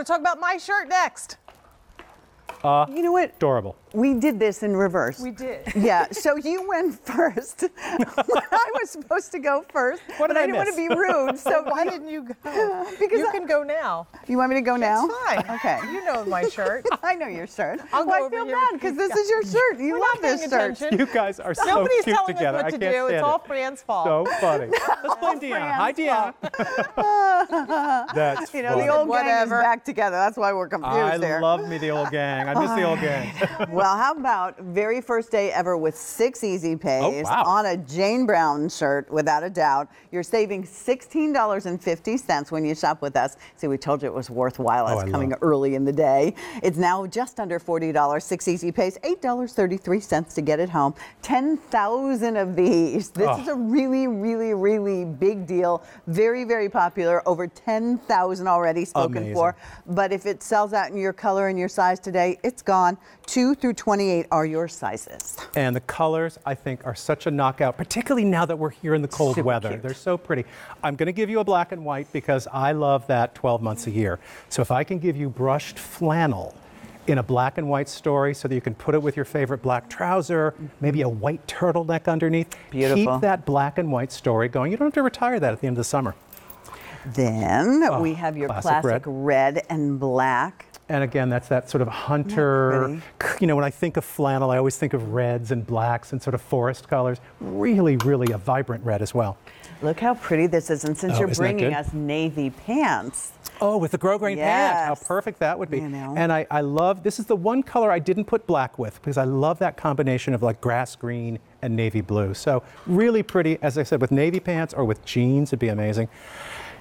going to talk about my shirt next. You know what? Adorable. We did this in reverse. We did. Yeah, so you went first. I was supposed to go first, but I didn't want to be rude. So why didn't you go? Because you can go now. You want me to go now? That's fine. Okay. You know my shirt. I know your shirt. I feel bad because this is your shirt. You love this shirt. Attention. You guys are so cute together. Nobody's telling us what to do. It's all Fran's fault. So funny. Let's blame Deanna. Hi, Deanna. That's funny. You know, the old gang is back together. That's why we're confused there. I love me the old gang. I miss the old gang. Well, how about very first day ever with 6 easy pays on a Jane Brown shirt, without a doubt. You're saving $16.50 when you shop with us. See, we told you it was worthwhile. It's coming early in the day. It's now just under $40, 6 easy pays, $8.33 to get it home. 10,000 of these. This is a really, really, really big deal. Very, very popular. Over 10,000 already spoken for. But if it sells out in your color and your size today, it's gone. 2 through 28 are your sizes. And the colors, I think, are such a knockout, particularly now that we're here in the cold weather. They're so pretty. I'm going to give you a black and white because I love that 12 months a year. So if I can give you brushed flannel in a black and white story so that you can put it with your favorite black trouser, maybe a white turtleneck underneath. Beautiful. Keep that black and white story going. You don't have to retire that at the end of the summer. Then we have your classic red and black. And again, that's that sort of hunter, you know, when I think of flannel, I always think of reds and blacks and sort of forest colors. Really, really a vibrant red as well. Look how pretty this is. And since you're bringing us navy pants. Oh, with the grosgrain pants, how perfect that would be. You know. And I love, this is the one color I didn't put black with because I love that combination of like grass green and navy blue. So really pretty, as I said, with navy pants or with jeans, it'd be amazing.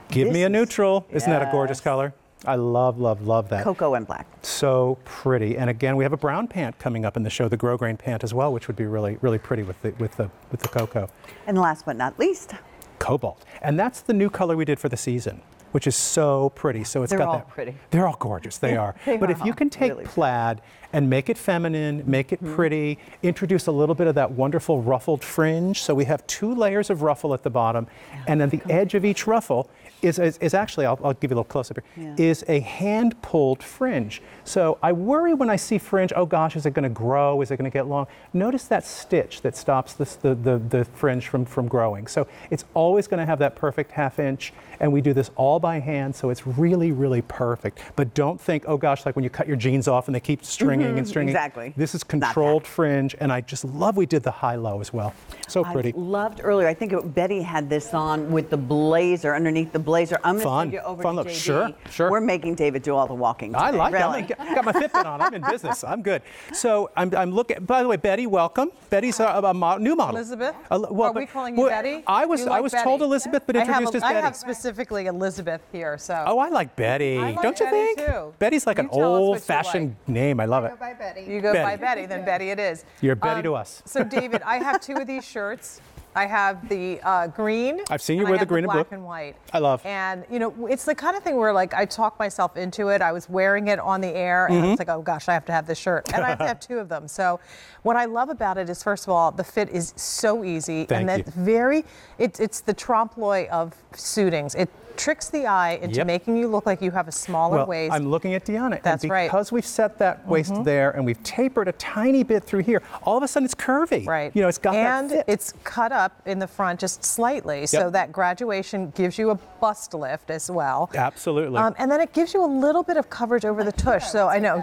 Give me a neutral. Isn't that a gorgeous color? I love, love, love that. Cocoa and black. So pretty. And again, we have a brown pant coming up in the show, the grosgrain pant as well, which would be really, really pretty with the cocoa. And last but not least, cobalt. And that's the new color we did for the season, which is so pretty. So it's pretty. They're all gorgeous. They are. But if you can take plaid and make it feminine, make it pretty, introduce a little bit of that wonderful ruffled fringe. So we have 2 layers of ruffle at the bottom, and then the edge of each ruffle is actually, I'll give you a little close up here, is a hand-pulled fringe. So I worry when I see fringe, oh gosh, is it going to grow? Is it going to get long? Notice that stitch that stops the fringe from growing. So it's always going to have that perfect half-inch, and we do this all by hand, so it's really, really perfect. But don't think, oh gosh, like when you cut your jeans off and they keep stringing and stringing. Exactly. This is controlled fringe, and I just love we did the high-low as well. So pretty. I loved earlier, I think Betty had this on with the blazer, underneath the blazer. I'm going to send you over to JD. Sure. We're making David do all the walking today. I like it. I got my Fitbit on. I'm in business. I'm good. So I'm looking. By the way, Betty, welcome. Betty's a new model. Elizabeth? Well, are we calling you Betty? I was told Elizabeth, but introduced as Betty. I have specifically Elizabeth here. So. Oh, I like Betty. I like Don't you Betty think? Too. Betty's like an old-fashioned name. I love it. You go by Betty. You go by Betty. Then Betty it is. You're Betty to us. So, David, I have 2 of these shirts. I have the green. I've seen you wear the green and blue. Black and white. I love. And you know, it's the kind of thing where like I talk myself into it. I was wearing it on the air, and I was like, oh gosh, I have to have this shirt, and I have to have 2 of them. So, what I love about it is, first of all, the fit is so easy, it's the trompe l'oeil of suitings. It tricks the eye into making you look like you have a smaller waist. I'm looking at Deanna. That's right. Because we've set that waist there and we've tapered a tiny bit through here, all of a sudden it's curvy. Right. You know, it's got that fit. And it's cut up in the front just slightly, so that graduation gives you a bust lift as well. Absolutely. And then it gives you a little bit of coverage over the tush, so I know,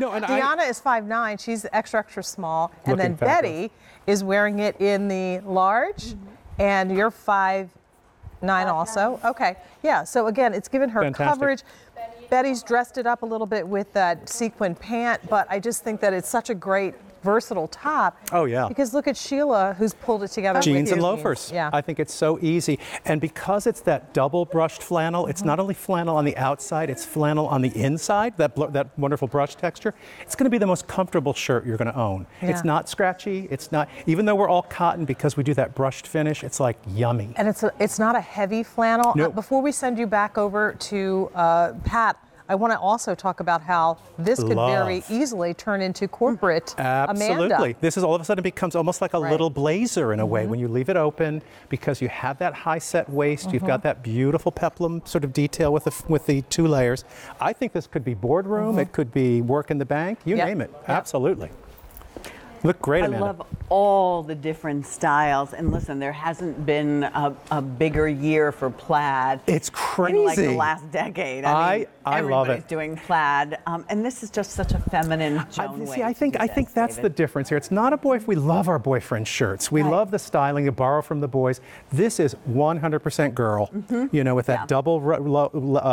No, and Deanna is 5'9", she's extra, extra small. And then Betty is wearing it in the large, and you're 5'9" also. Okay. Yeah. So again, it's given her coverage. Betty's dressed it up a little bit with that sequin pant, but I just think that it's such a great versatile top. Oh yeah. Because look at Sheila, who's pulled it together. Jeans and loafers. Yeah. I think it's so easy, and because it's that double brushed flannel, it's not only flannel on the outside, it's flannel on the inside. That wonderful brush texture. It's going to be the most comfortable shirt you're going to own. Yeah. It's not scratchy. It's not. Even though we're all cotton, because we do that brushed finish, it's like yummy. And it's not a heavy flannel. Before we send you back over to Pat. I want to also talk about how this could very easily turn into corporate Absolutely. Amanda. This is all of a sudden becomes almost like a little blazer in a way when you leave it open, because you have that high set waist, you've got that beautiful peplum sort of detail with the two layers. I think this could be boardroom, it could be work in the bank, you name it, absolutely. Look great, Amanda. I love all the different styles. And listen, there hasn't been a bigger year for plaid. It's crazy. In like the last decade. I mean, I love it. Everybody's doing plaid. And this is just such a feminine Joan way. See, I think that's David. The difference here. It's not a boy if we love our boyfriend shirts. We love the styling you borrow from the boys. This is 100% girl, you know, with that double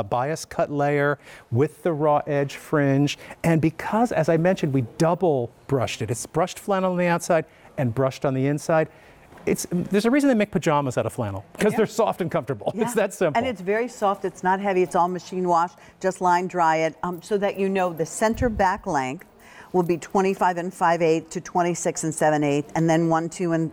bias cut layer with the raw edge fringe. And because, as I mentioned, we double brushed it. It's brushed flannel on the outside and brushed on the inside. There's a reason they make pajamas out of flannel, because they're soft and comfortable. It's that simple. And it's very soft. It's not heavy. It's all machine washed. Just line dry it so that you know the center back length will be 25 and 5/8 to 26 and 7/8, and then 1, 2 and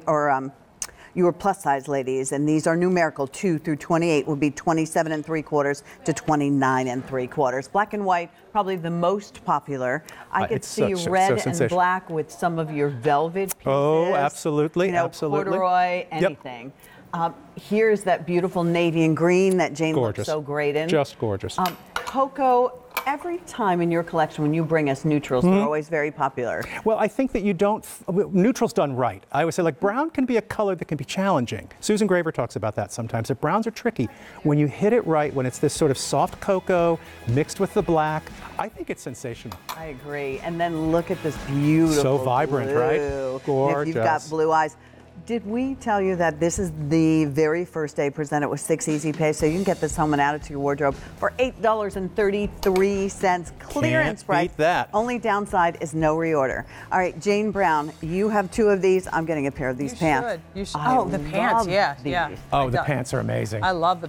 your plus size ladies, and these are numerical 2 through 28, will be 27 and 3/4 to 29 and 3/4. Black and white, probably the most popular. I could see red and black with some of your velvet pieces. Oh, absolutely, absolutely. Corduroy, anything. Here's that beautiful navy and green that Jane looks so great in. Just gorgeous. Cocoa. Every time in your collection when you bring us neutrals, they're always very popular. Well, I think that you don't, neutrals done right. I always say, like, brown can be a color that can be challenging. Susan Graver talks about that sometimes, that browns are tricky. When you hit it right, when it's this sort of soft cocoa mixed with the black, I think it's sensational. I agree. And then look at this beautiful blue. So vibrant, right? Gorgeous. If you've got blue eyes. Did we tell you that this is the very first day presented with 6 easy pay, so you can get this home and add it to your wardrobe for $8.33 clearance price. Beat that. Only downside is no reorder. All right, Jane Brown, you have 2 of these. I'm getting a pair of these pants. You should. Oh, the pants, yeah. Oh, the pants are amazing. I love the